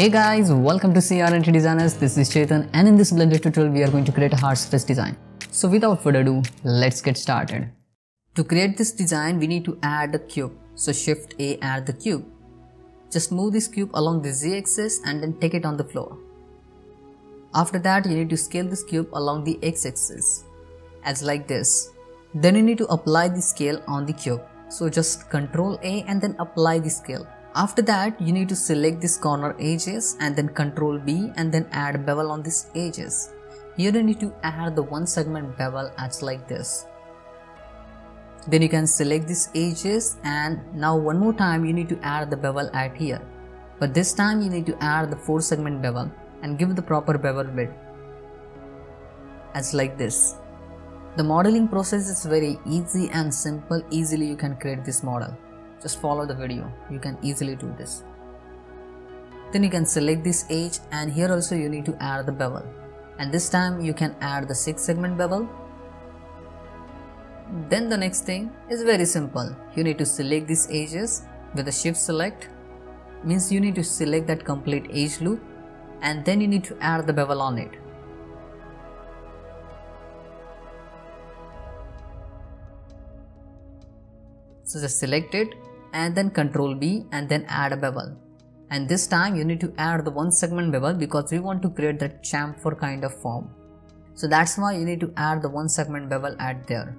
Hey guys, welcome to CRNT Designers. This is Chetan, and in this Blender tutorial we are going to create a hard surface design. So without further ado, let's get started. To create this design we need to add a cube. So Shift A, add the cube. Just move this cube along the Z axis and then take it on the floor. After that you need to scale this cube along the X axis, as like this. Then you need to apply the scale on the cube. So just Ctrl A and then apply the scale. After that you need to select this corner edges and then Ctrl B and then add bevel on these edges. Here you need to add the one segment bevel as like this. Then you can select these edges, and now one more time you need to add the bevel at here. But this time you need to add the 4 segment bevel and give the proper bevel width. As like this. The modeling process is very easy and simple. Easily you can create this model. Just follow the video, you can easily do this. Then you can select this edge, and here also you need to add the bevel. And this time you can add the 6 segment bevel. Then the next thing is very simple. You need to select these edges with a shift select. Means you need to select that complete edge loop, and then you need to add the bevel on it. So just select it and then Ctrl B and then add a bevel, and this time you need to add the 1 segment bevel because we want to create that chamfer kind of form. So that's why you need to add the 1 segment bevel at there.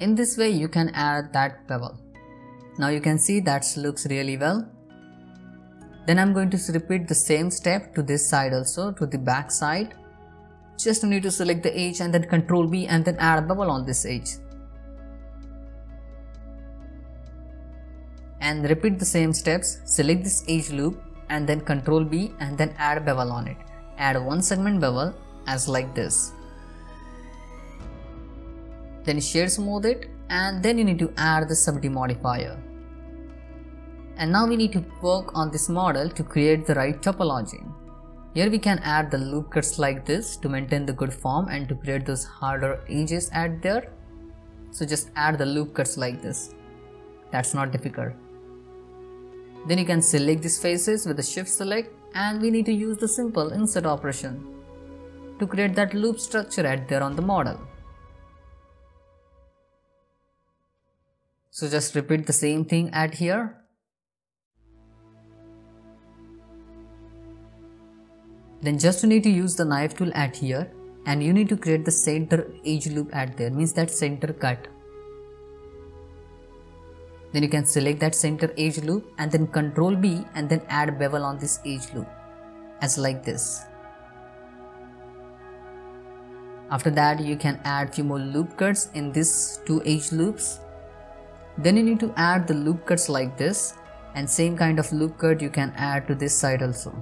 In this way you can add that bevel. Now you can see that looks really well. Then I'm going to repeat the same step to this side also, to the back side. Just need to select the edge and then Ctrl B and then add a bevel on this edge. And repeat the same steps, select this edge loop and then Ctrl B and then add bevel on it. Add 1 segment bevel as like this. Then share smooth it, and then you need to add the subdivide modifier. And now we need to work on this model to create the right topology. Here we can add the loop cuts like this to maintain the good form and to create those harder edges at there. So just add the loop cuts like this. That's not difficult. Then you can select these faces with the shift select, and we need to use the simple insert operation to create that loop structure at there on the model. So just repeat the same thing at here. Then just you need to use the knife tool at here, and you need to create the center edge loop at there, means that center cut. Then you can select that center edge loop and then Ctrl B and then add bevel on this edge loop as like this. After that you can add few more loop cuts in these 2 edge loops. Then you need to add the loop cuts like this, and same kind of loop cut you can add to this side also.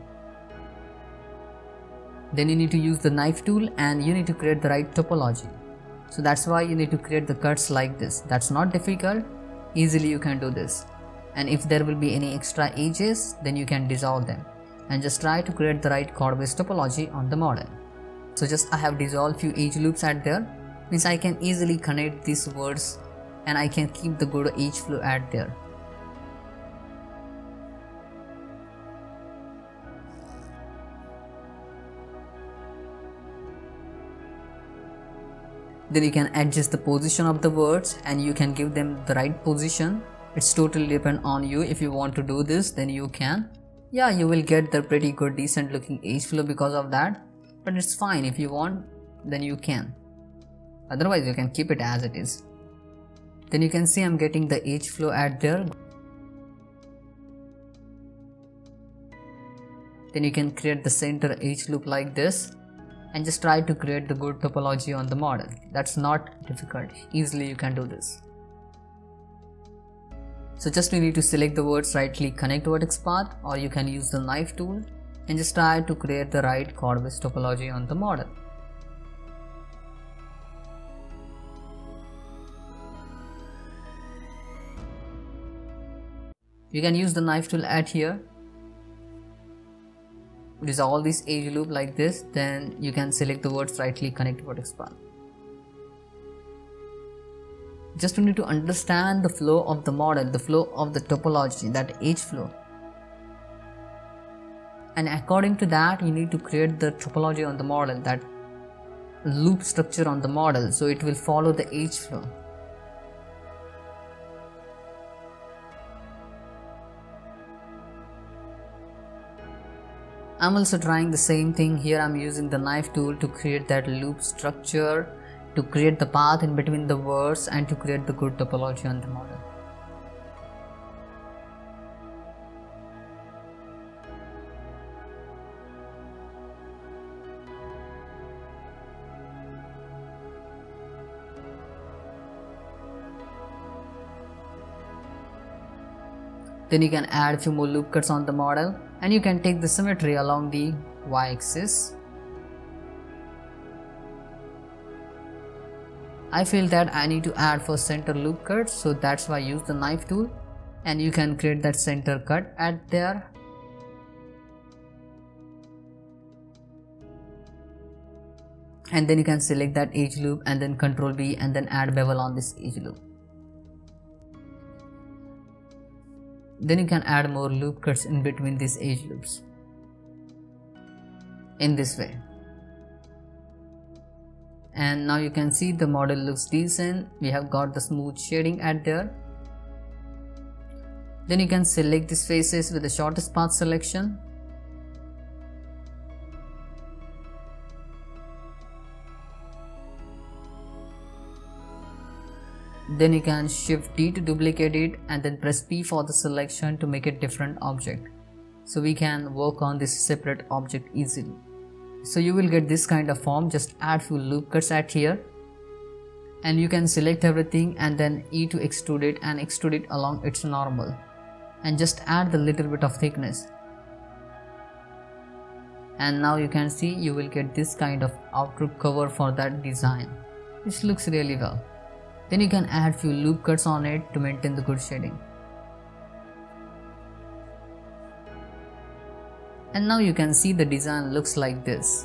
Then you need to use the knife tool, and you need to create the right topology. So that's why you need to create the cuts like this. That's not difficult. Easily you can do this, and if there will be any extra edges then you can dissolve them, and just try to create the right chord-based topology on the model. So just I have dissolved few edge loops at there, means I can easily connect these words and I can keep the good edge flow at there. Then you can adjust the position of the words, and you can give them the right position. It's totally depend on you. If you want to do this then you can. Yeah, you will get the pretty good decent looking edge flow because of that, but it's fine. If you want then you can, otherwise you can keep it as it is. Then you can see I'm getting the edge flow at there. Then you can create the center edge loop like this, and just try to create the good topology on the model. That's not difficult, easily you can do this. So just you need to select the words, right click, connect vertex path, or you can use the knife tool and just try to create the right chord-based topology on the model. You can use the knife tool at here. Dissolve this edge loop like this, then you can select the words, right click, connect vertex path. Just you need to understand the flow of the model, the flow of the topology, that edge flow. and according to that you need to create the topology on the model, that loop structure on the model, so it will follow the edge flow. I'm also trying the same thing here. I'm using the knife tool to create that loop structure, to create the path in between the words, and to create the good topology on the model. Then you can add a few more loop cuts on the model, and you can take the symmetry along the y-axis. I feel that I need to add for center loop cuts, so that's why I use the knife tool, and you can create that center cut at there. And then you can select that edge loop and then Ctrl B and then add bevel on this edge loop. Then you can add more loop cuts in between these edge loops in this way. And now you can see the model looks decent. We have got the smooth shading at there. Then you can select these faces with the shortest path selection. Then you can shift D to duplicate it and then press P for the selection to make it different object. So we can work on this separate object easily. So you will get this kind of form. Just add few loop cuts at here. And you can select everything and then E to extrude it and extrude it along its normal. And just add the little bit of thickness. And now you can see you will get this kind of outer cover for that design. This looks really well. Then you can add few loop cuts on it to maintain the good shading. And now you can see the design looks like this.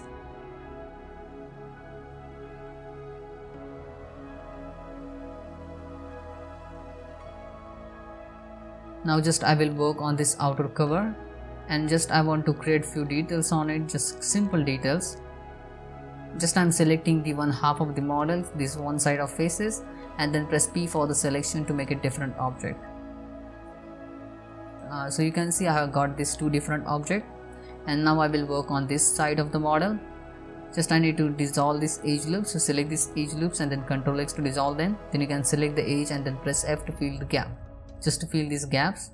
Now just I will work on this outer cover, and just I want to create few details on it, just simple details. Just I'm selecting the one half of the model, this one side of faces, and then press P for the selection to make a different object. So you can see I have got these two different objects, and now I will work on this side of the model. Just I need to dissolve this edge loop, so select these edge loops and then Ctrl X to dissolve them. Then you can select the edge and then press F to fill the gap, just to fill these gaps.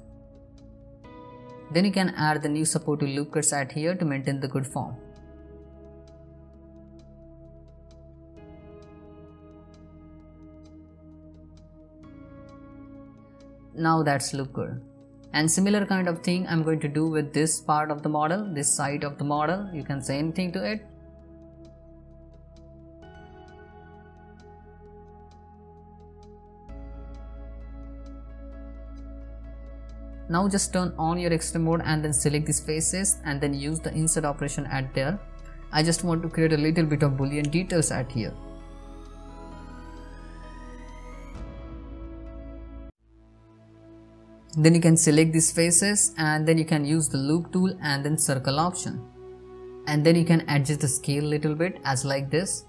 Then you can add the new supportive loop cuts at here to maintain the good form. Now that's look good. And similar kind of thing I'm going to do with this part of the model, this side of the model. You can say anything to it. Now just turn on your extrude mode and then select these faces and then use the insert operation at there. I just want to create a little bit of boolean details at here. Then you can select these faces and then you can use the loop tool and then circle option. And then you can adjust the scale little bit as like this.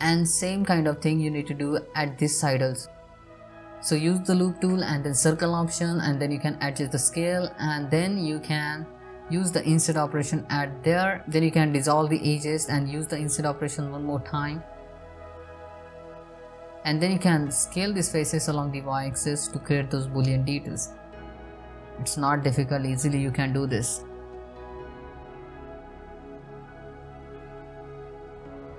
And same kind of thing you need to do at this side also. So use the loop tool and then circle option, and then you can adjust the scale, and then you can use the insert operation at there. Then you can dissolve the edges and use the insert operation one more time. And then you can scale these faces along the y-axis to create those boolean details. It's not difficult, easily you can do this.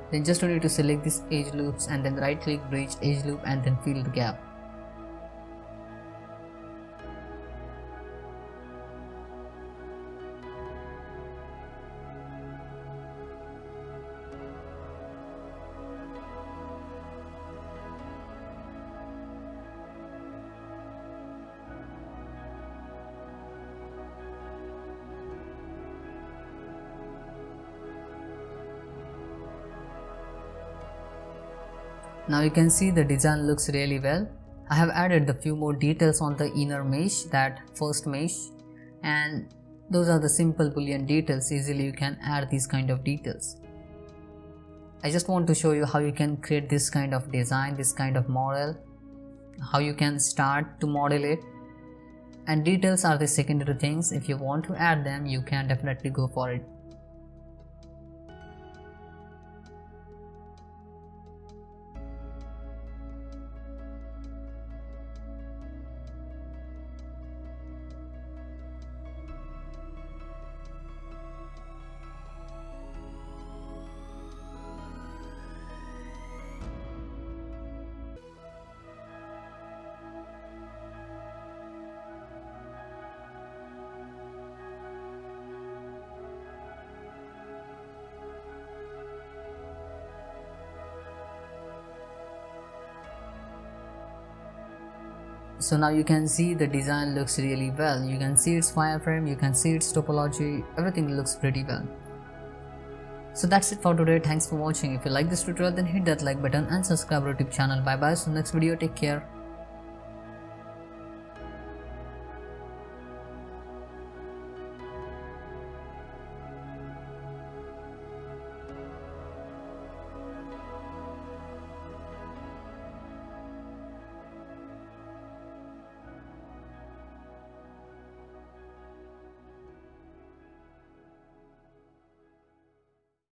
Then just you need to select these edge loops and then right click bridge edge loop and then fill the gap. Now you can see the design looks really well. I have added a few more details on the inner mesh, that first mesh, and Those are the simple boolean details. Easily you can add these kind of details. I just want to show you how you can create this kind of design, this kind of model, how you can start to model it, and details are the secondary things. If you want to add them, you can definitely go for it. So now you can see the design looks really well. You can see its wireframe, you can see its topology, everything looks pretty well. So that's it for today. Thanks for watching. If you like this tutorial, then hit that like button and subscribe to our YouTube channel. Bye bye. So next video, take care.